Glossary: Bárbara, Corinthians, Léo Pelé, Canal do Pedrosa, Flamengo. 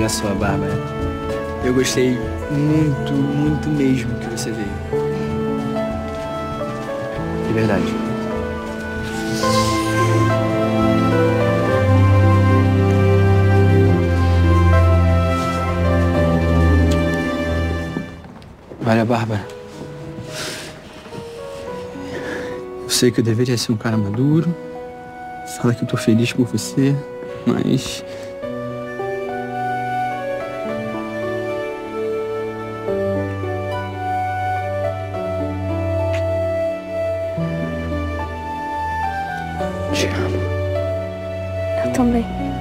Olha só, Bárbara. Eu gostei muito, muito mesmo que você veio. De verdade. Olha, Bárbara. Eu sei que eu deveria ser um cara maduro. Fala que eu tô feliz por você, mas... Te amo. Eu também.